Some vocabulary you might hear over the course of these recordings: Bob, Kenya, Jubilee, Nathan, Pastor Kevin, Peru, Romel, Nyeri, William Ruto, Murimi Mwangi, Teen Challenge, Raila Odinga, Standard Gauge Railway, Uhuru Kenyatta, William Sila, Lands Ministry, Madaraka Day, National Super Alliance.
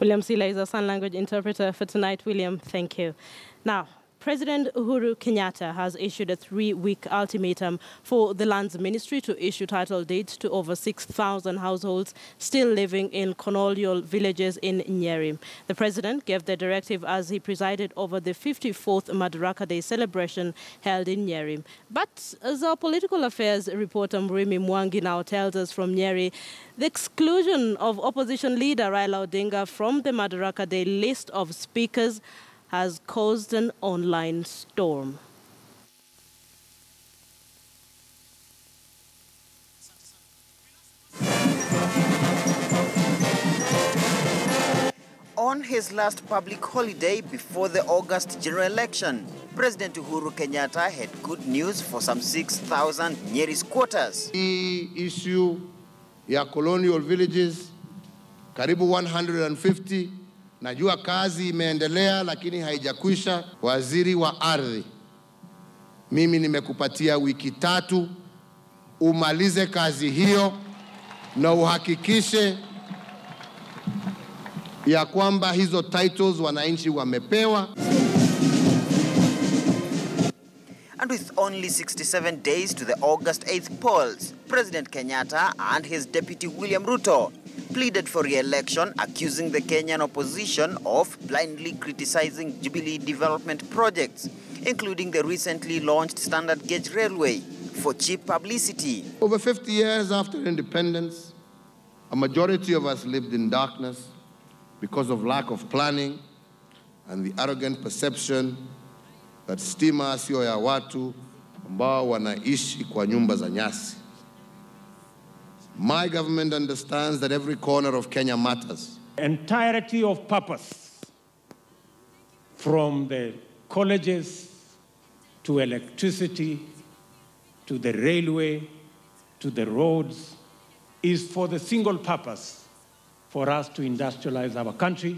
William Sila is our sign language interpreter for tonight. William, thank you. Now, President Uhuru Kenyatta has issued a 3-week ultimatum for the Lands Ministry to issue title deeds to over 6,000 households still living in colonial villages in Nyeri. The president gave the directive as he presided over the 54th Madaraka Day celebration held in Nyeri. But as our political affairs reporter Murimi Mwangi now tells us from Nyeri, the exclusion of opposition leader Raila Odinga from the Madaraka Day list of speakers has caused an online storm. On his last public holiday before the August general election, President Uhuru Kenyatta had good news for some 6,000 Nyeri's quarters. The issue ya colonial villages, karibu 150, najua kazi imeendelea lakini haijakwisha. Waziri wa ardhi, mimi nimekupatia wiki 3 umalize kazi hiyo na uhakikishe ya kwamba hizo titles wananchi wamepewa. And with only 67 days to the August 8th polls, President Kenyatta and his deputy William Ruto pleaded for re-election, accusing the Kenyan opposition of blindly criticizing Jubilee development projects, including the recently launched Standard Gauge Railway, for cheap publicity. Over 50 years after independence, a majority of us lived in darkness because of lack of planning and the arrogant perception that stima sio ya watu ambao wanaishi kwa nyumba za nyasi. My government understands that every corner of Kenya matters. Entirety of purpose, from the colleges to electricity, to the railway, to the roads, is for the single purpose, for us to industrialize our country.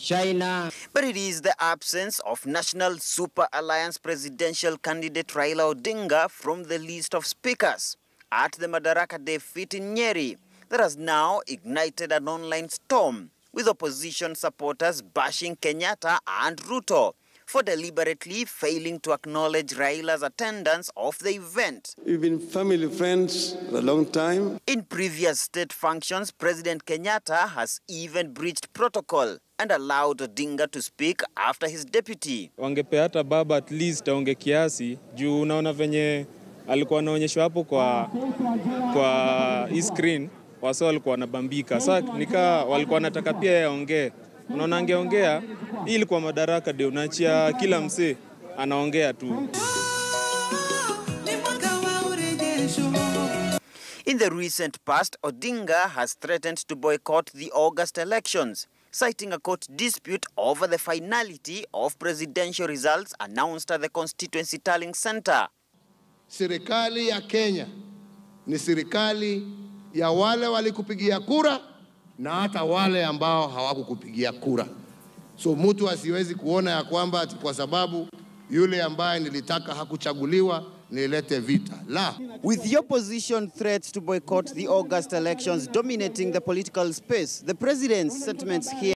China. But it is the absence of National Super Alliance presidential candidate Raila Odinga from the list of speakers at the Madaraka Day fit in Nyeri that has now ignited an online storm, with opposition supporters bashing Kenyatta and Ruto for deliberately failing to acknowledge Raila's attendance of the event. We've been family friends for a long time. In previous state functions, President Kenyatta has even breached protocol and allowed Odinga to speak after his deputy. Wangepeata baba at least aonge kiasi juu unaona venye alikuwa anaonyeshwa hapo kwa screen, wasio walikuwa wanabambika. Sasa nika walikuwa wanataka pia yaongee. Unaona angeongea, hii ilikuwa Madaraka Day, unaachia kila msee anaongea tu. In the recent past, Odinga has threatened to boycott the August elections, citing a court dispute over the finality of presidential results announced at the constituency tallying center. Serikali ya Kenya ni serikali ya wale walikupigia kura na hata wale ambao hawakukupigia kura. So mtu asiwezi kuona ya kwamba kwa sababu yule ambaye nilitaka hakuchaguliwa nilete vita. La. With the opposition threats to boycott the August elections dominating the political space, the president's sentiments here